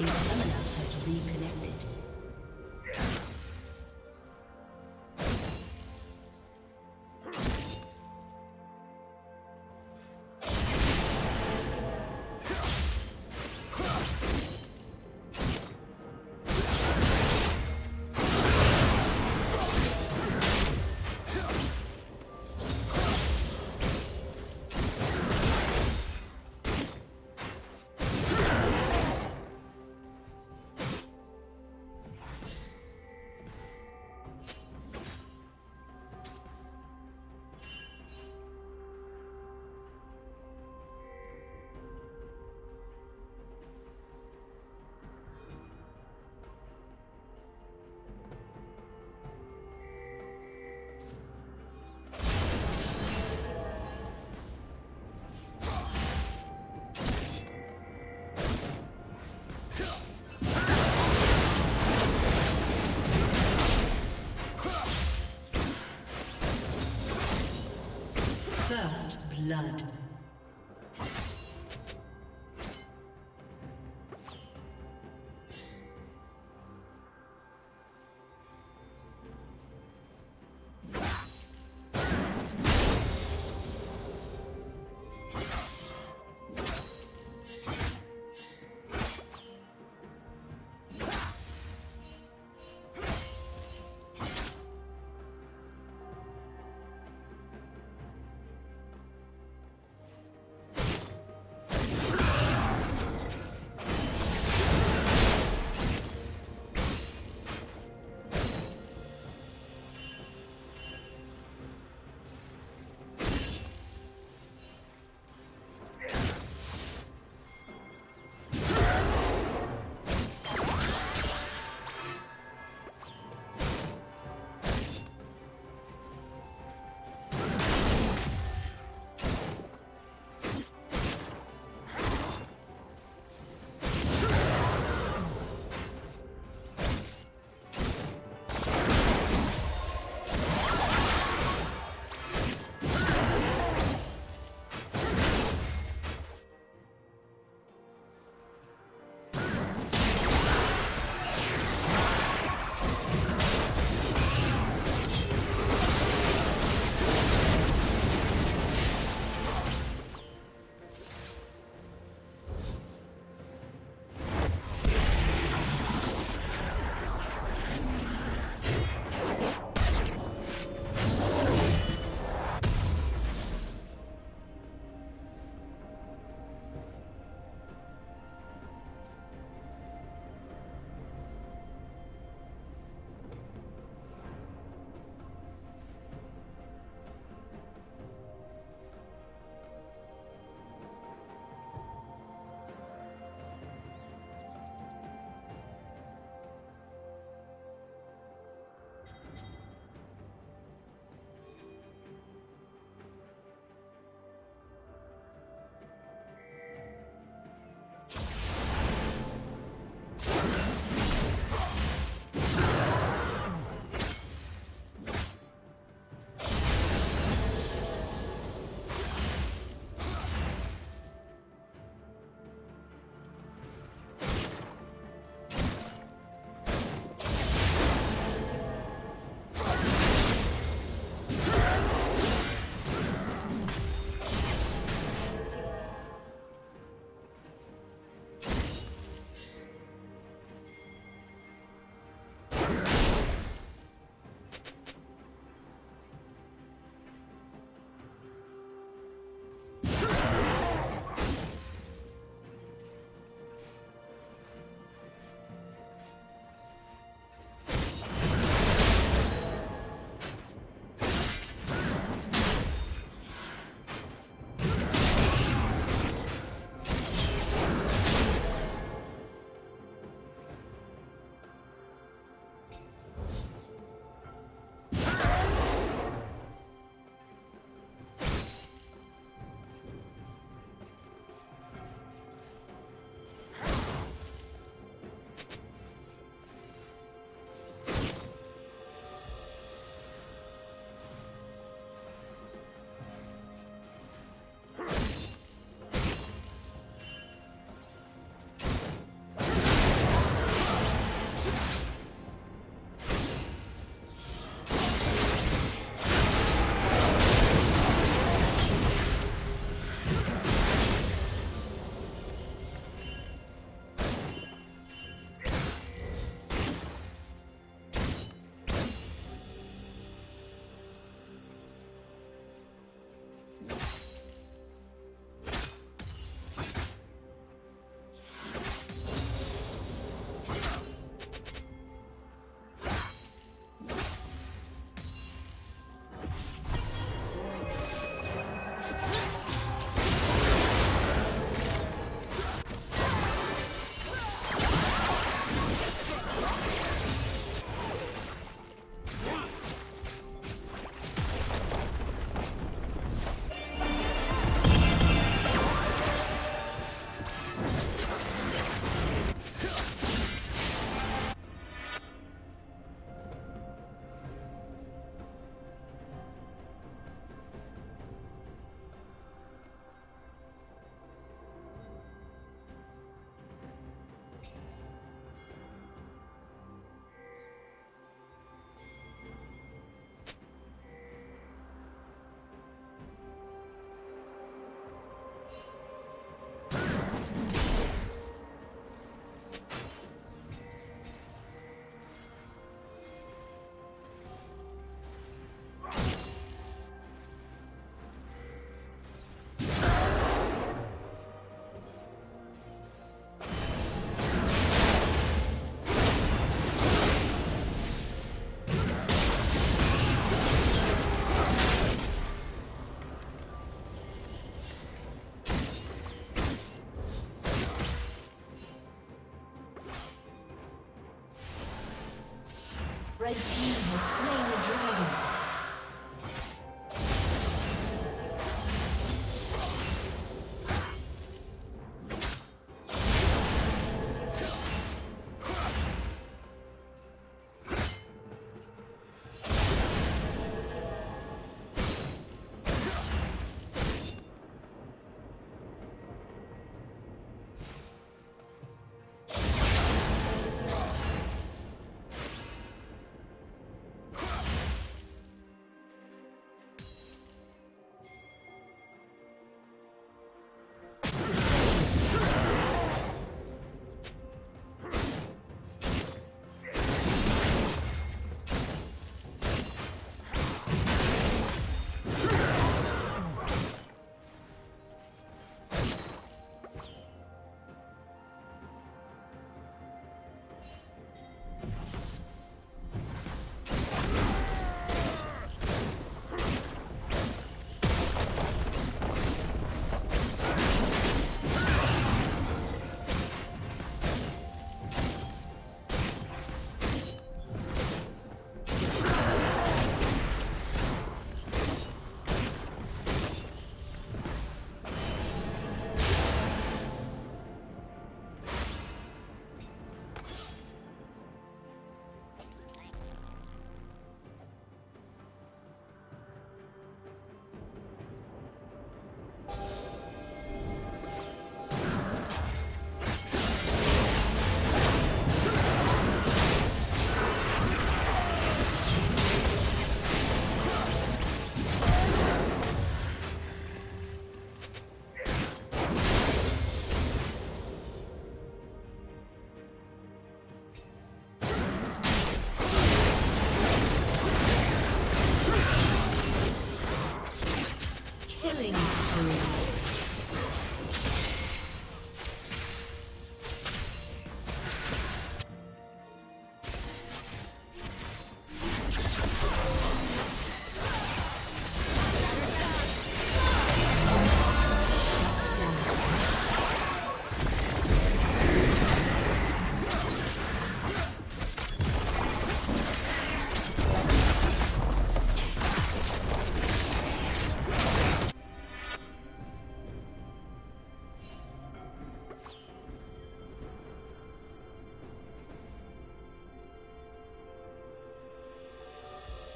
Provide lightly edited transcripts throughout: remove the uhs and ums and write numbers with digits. Your summoner has reconnected. First blood. Red team has slain the dragon.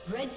Red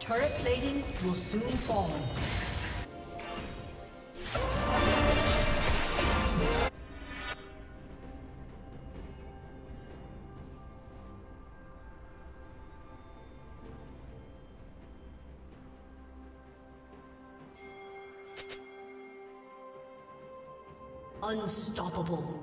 Turret plating will soon fall. Unstoppable.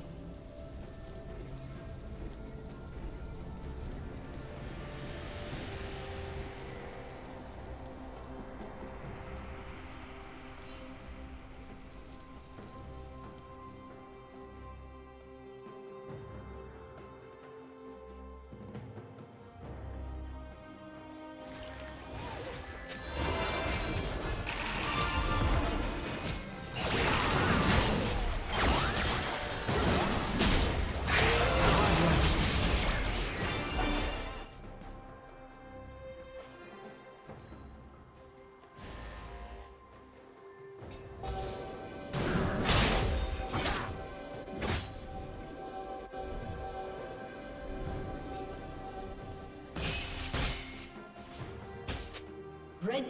Red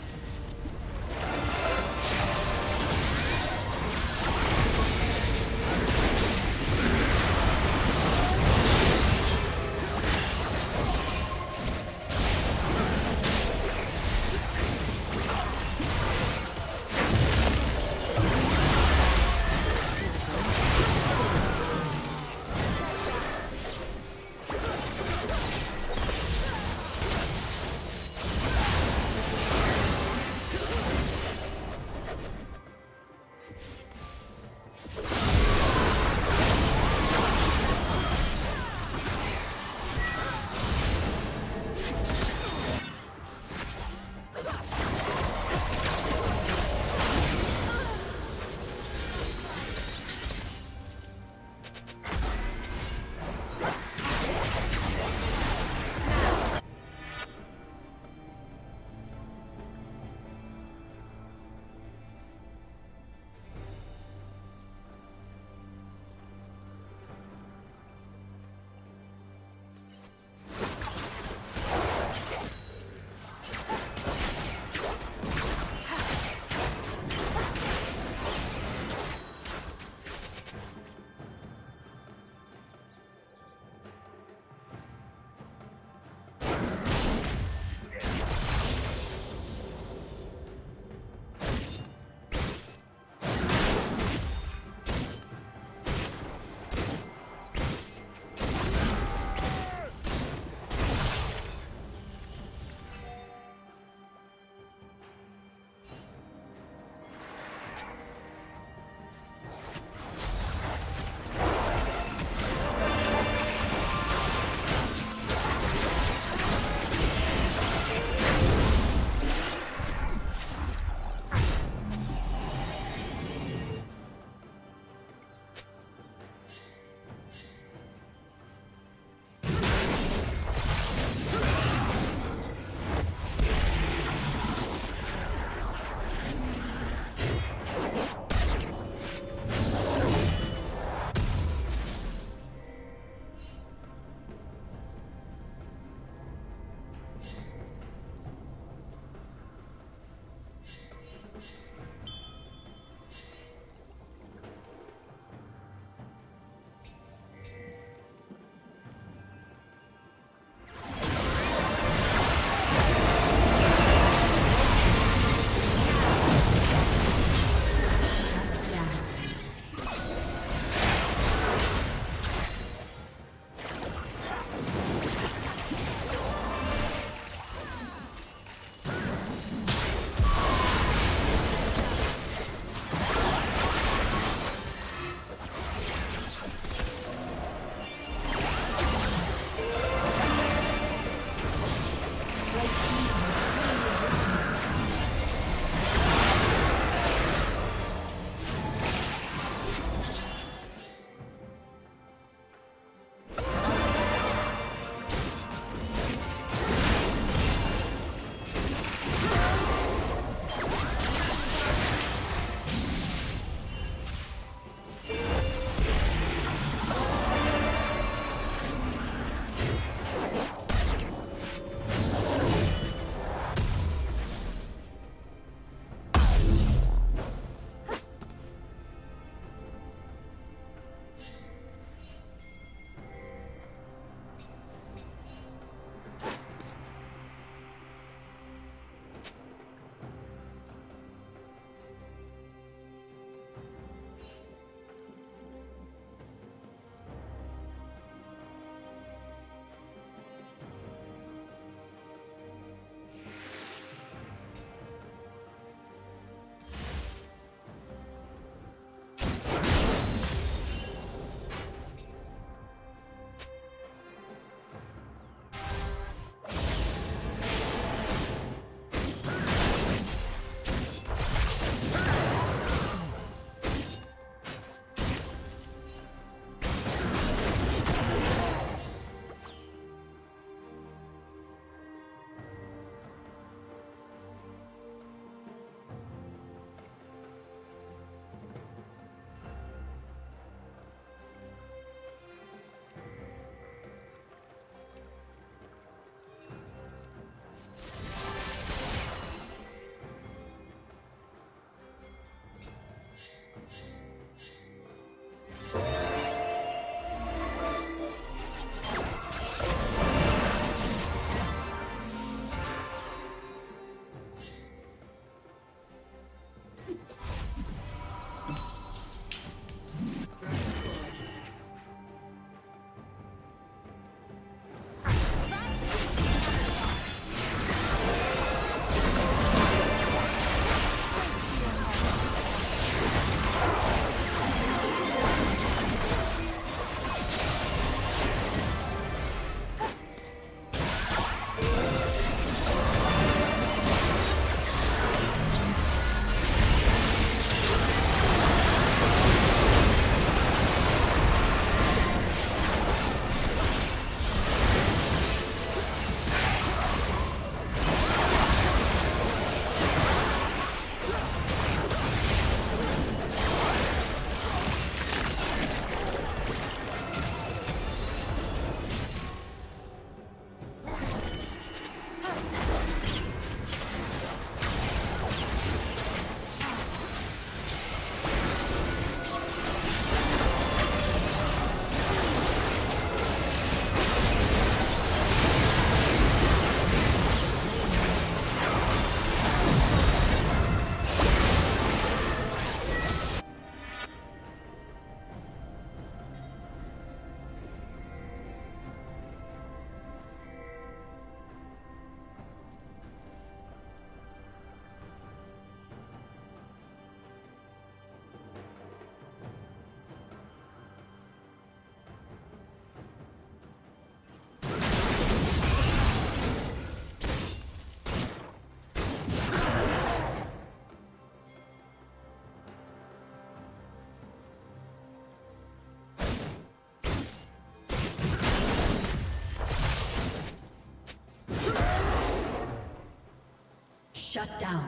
Shut down.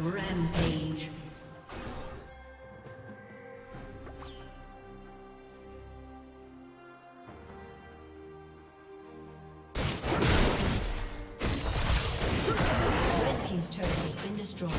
Rampage. Red team's turret has been destroyed.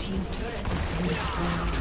team's turret has been destroyed.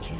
Kill.